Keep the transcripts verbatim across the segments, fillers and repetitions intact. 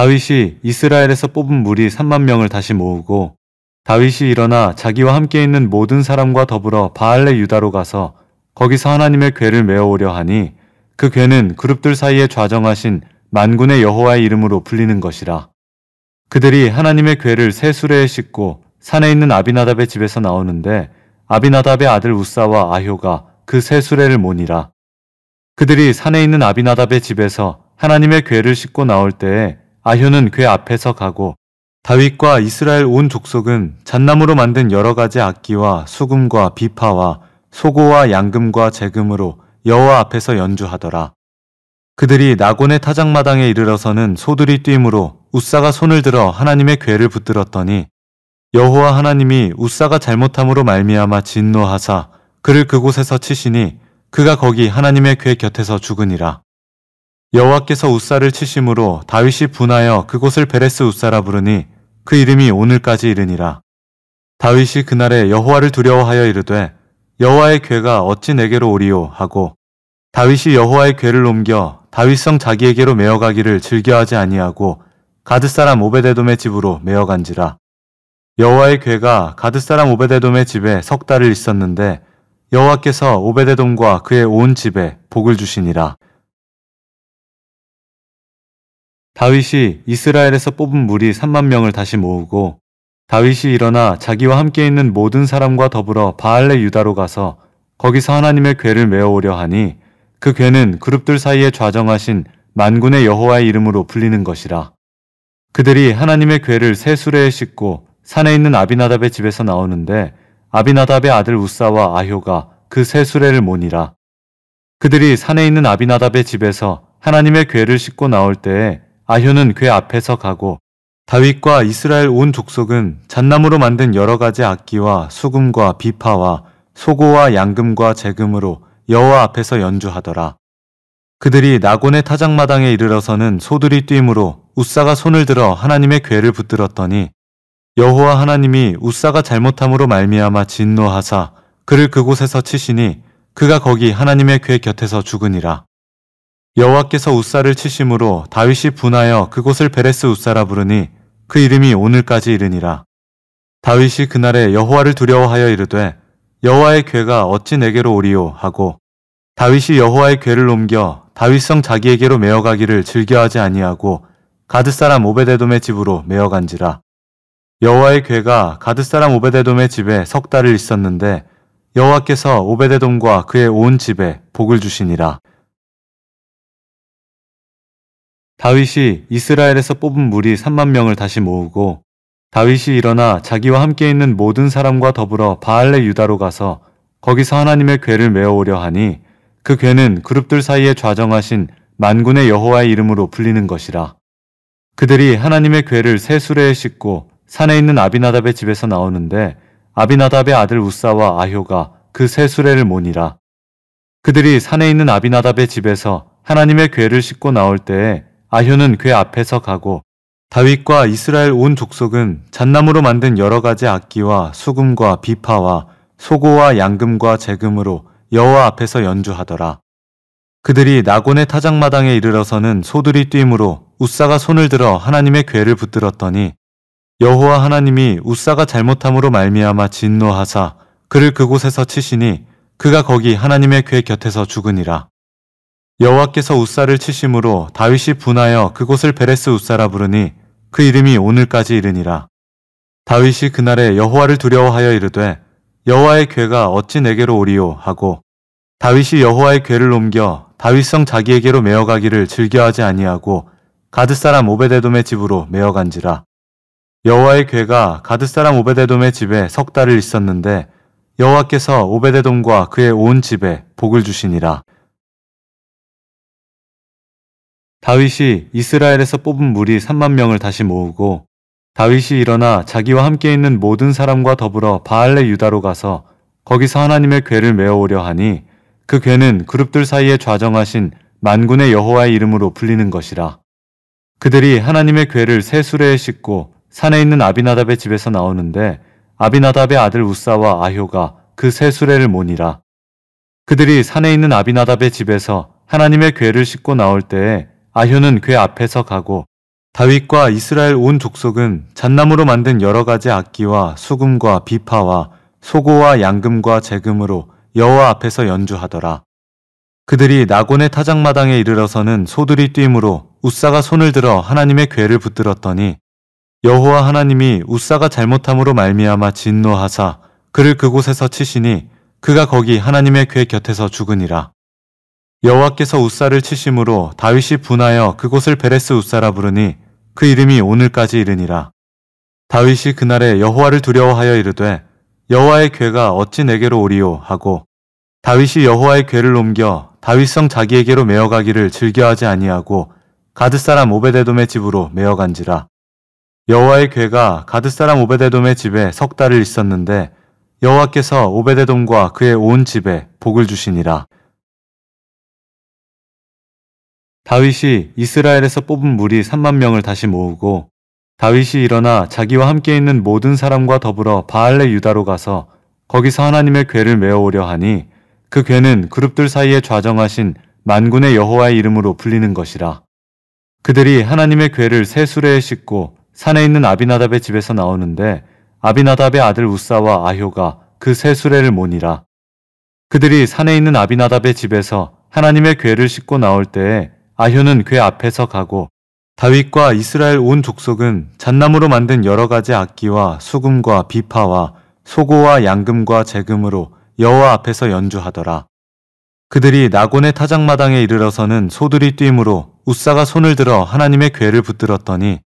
다윗이 이스라엘에서 뽑은 무리 삼만 명을 다시 모으고 다윗이 일어나 자기와 함께 있는 모든 사람과 더불어 바알레 유다로 가서 거기서 하나님의 궤를 메어오려 하니 그 궤는 그룹들 사이에 좌정하신 만군의 여호와의 이름으로 불리는 것이라. 그들이 하나님의 궤를 새 수레에 싣고 산에 있는 아비나답의 집에서 나오는데 아비나답의 아들 우사와 아효가 그 새 수레를 모니라. 그들이 산에 있는 아비나답의 집에서 하나님의 궤를 싣고 나올 때에 아효는 궤 앞에서 가고 다윗과 이스라엘 온 족속은 잣나무로 만든 여러 가지 악기와 수금과 비파와 소고와 양금과 재금으로 여호와 앞에서 연주하더라. 그들이 나곤의 타작마당에 이르러서는 소들이 뛰므로 웃사가 손을 들어 하나님의 궤를 붙들었더니 여호와 하나님이 웃사가 잘못함으로 말미암아 진노하사 그를 그곳에서 치시니 그가 거기 하나님의 궤 곁에서 죽으니라. 여호와께서 웃사를 치심으로 다윗이 분하여 그곳을 베레스 웃사라 부르니 그 이름이 오늘까지 이르니라. 다윗이 그날에 여호와를 두려워하여 이르되 여호와의 궤가 어찌 내게로 오리요 하고 다윗이 여호와의 궤를 옮겨 다윗성 자기에게로 메어가기를 즐겨하지 아니하고 가드사람 오베데돔의 집으로 메어간지라. 여호와의 궤가 가드사람 오베데돔의 집에 석 달을 있었는데 여호와께서 오베데돔과 그의 온 집에 복을 주시니라. 다윗이 이스라엘에서 뽑은 무리 삼만 명을 다시 모으고 다윗이 일어나 자기와 함께 있는 모든 사람과 더불어 바알레 유다로 가서 거기서 하나님의 궤를 메어오려 하니 그 궤는 그룹들 사이에 좌정하신 만군의 여호와의 이름으로 불리는 것이라. 그들이 하나님의 궤를 새 수레에 싣고 산에 있는 아비나답의 집에서 나오는데 아비나답의 아들 우사와 아효가 그 새 수레를 모니라. 그들이 산에 있는 아비나답의 집에서 하나님의 궤를 싣고 나올 때에 아효는 궤 앞에서 가고 다윗과 이스라엘 온 족속은 잣나무로 만든 여러 가지 악기와 수금과 비파와 소고와 양금과 재금으로 여호와 앞에서 연주하더라. 그들이 나곤의 타작마당에 이르러서는 소들이 뛰므로 웃사가 손을 들어 하나님의 궤를 붙들었더니 여호와 하나님이 웃사가 잘못함으로 말미암아 진노하사 그를 그곳에서 치시니 그가 거기 하나님의 궤 곁에서 죽으니라. 여호와께서 웃사를 치심으로 다윗이 분하여 그곳을 베레스 웃사라 부르니 그 이름이 오늘까지 이르니라. 다윗이 그날에 여호와를 두려워하여 이르되 여호와의 궤가 어찌 내게로 오리요 하고 다윗이 여호와의 궤를 옮겨 다윗성 자기에게로 메어가기를 즐겨하지 아니하고 가드사람 오베데돔의 집으로 메어간지라. 여호와의 궤가 가드사람 오베데돔의 집에 석 달을 있었는데 여호와께서 오베데돔과 그의 온 집에 복을 주시니라. 다윗이 이스라엘에서 뽑은 무리 삼만 명을 다시 모으고 다윗이 일어나 자기와 함께 있는 모든 사람과 더불어 바알레 유다로 가서 거기서 하나님의 궤를 메어오려 하니 그 궤는 그룹들 사이에 좌정하신 만군의 여호와의 이름으로 불리는 것이라. 그들이 하나님의 궤를 새 수레에 싣고 산에 있는 아비나답의 집에서 나오는데 아비나답의 아들 우사와 아효가 그 새 수레를 모니라. 그들이 산에 있는 아비나답의 집에서 하나님의 궤를 싣고 나올 때에 아효는 궤 앞에서 가고 다윗과 이스라엘 온 족속은 잣나무로 만든 여러 가지 악기와 수금과 비파와 소고와 양금과 재금으로 여호와 앞에서 연주하더라. 그들이 나곤의 타작마당에 이르러서는 소들이 뛰므로 웃사가 손을 들어 하나님의 궤를 붙들었더니 여호와 하나님이 웃사가 잘못함으로 말미암아 진노하사 그를 그곳에서 치시니 그가 거기 하나님의 궤 곁에서 죽으니라. 여호와께서 웃사를 치심으로 다윗이 분하여 그곳을 베레스 웃사라 부르니 그 이름이 오늘까지 이르니라. 다윗이 그날에 여호와를 두려워하여 이르되 여호와의 궤가 어찌 내게로 오리요 하고 다윗이 여호와의 궤를 옮겨 다윗성 자기에게로 메어가기를 즐겨하지 아니하고 가드사람 오베데돔의 집으로 메어간지라. 여호와의 궤가 가드사람 오베데돔의 집에 석 달을 있었는데 여호와께서 오베데돔과 그의 온 집에 복을 주시니라. 다윗이 이스라엘에서 뽑은 무리 삼만 명을 다시 모으고 다윗이 일어나 자기와 함께 있는 모든 사람과 더불어 바알레 유다로 가서 거기서 하나님의 궤를 메어오려 하니 그 궤는 그룹들 사이에 좌정하신 만군의 여호와의 이름으로 불리는 것이라. 그들이 하나님의 궤를 새 수레에 싣고 산에 있는 아비나답의 집에서 나오는데 아비나답의 아들 우사와 아효가 그 새 수레를 모니라. 그들이 산에 있는 아비나답의 집에서 하나님의 궤를 싣고 나올 때에 아효는 궤 앞에서 가고 다윗과 이스라엘 온 족속은 잣나무로 만든 여러 가지 악기와 수금과 비파와 소고와 양금과 제금으로 여호와 앞에서 연주하더라. 그들이 나곤의 타작마당에 이르러서는 소들이 뛰므로 웃사가 손을 들어 하나님의 궤를 붙들었더니 여호와 하나님이 웃사가 잘못함으로 말미암아 진노하사 그를 그곳에서 치시니 그가 거기 하나님의 궤 곁에서 죽으니라. 여호와께서 웃사를 치심으로 다윗이 분하여 그곳을 베레스 웃사라 부르니 그 이름이 오늘까지 이르니라. 다윗이 그날에 여호와를 두려워하여 이르되 여호와의 궤가 어찌 내게로 오리요 하고 다윗이 여호와의 궤를 옮겨 다윗성 자기에게로 메어가기를 즐겨하지 아니하고 가드사람 오베데돔의 집으로 메어간지라. 여호와의 궤가 가드사람 오베데돔의 집에 석 달을 있었는데 여호와께서 오베데돔과 그의 온 집에 복을 주시니라. 다윗이 이스라엘에서 뽑은 무리 삼만 명을 다시 모으고 다윗이 일어나 자기와 함께 있는 모든 사람과 더불어 바알레 유다로 가서 거기서 하나님의 궤를 메어오려 하니 그 궤는 그룹들 사이에 좌정하신 만군의 여호와의 이름으로 불리는 것이라. 그들이 하나님의 궤를 새 수레에 싣고 산에 있는 아비나답의 집에서 나오는데 아비나답의 아들 웃사와 아효가 그 새 수레를 모니라. 그들이 산에 있는 아비나답의 집에서 하나님의 궤를 싣고 나올 때에 아효는 궤 앞에서 가고 다윗과 이스라엘 온 족속은 잣나무로 만든 여러 가지 악기와 수금과 비파와 소고와 양금과 제금으로 여호와 앞에서 연주하더라. 그들이 나곤의 타작마당에 이르러서는 소들이 뛰므로 웃사가 손을 들어 하나님의 궤를 붙들었더니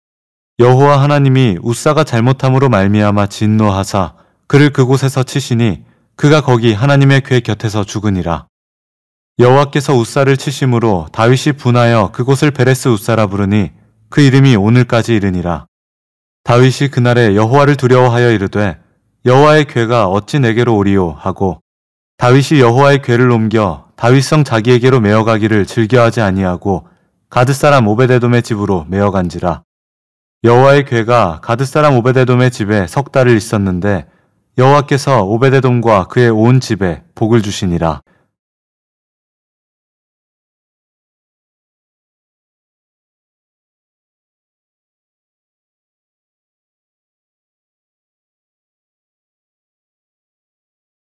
여호와 하나님이 웃사가 잘못함으로 말미암아 진노하사 그를 그곳에서 치시니 그가 거기 하나님의 궤 곁에서 죽으니라. 여호와께서 웃사를 치심으로 다윗이 분하여 그곳을 베레스 웃사라 부르니 그 이름이 오늘까지 이르니라. 다윗이 그날에 여호와를 두려워하여 이르되 여호와의 궤가 어찌 내게로 오리요 하고 다윗이 여호와의 궤를 옮겨 다윗성 자기에게로 메어가기를 즐겨하지 아니하고 가드사람 오베데돔의 집으로 메어간지라. 여호와의 궤가 가드사람 오베데돔의 집에 석 달을 있었는데 여호와께서 오베데돔과 그의 온 집에 복을 주시니라.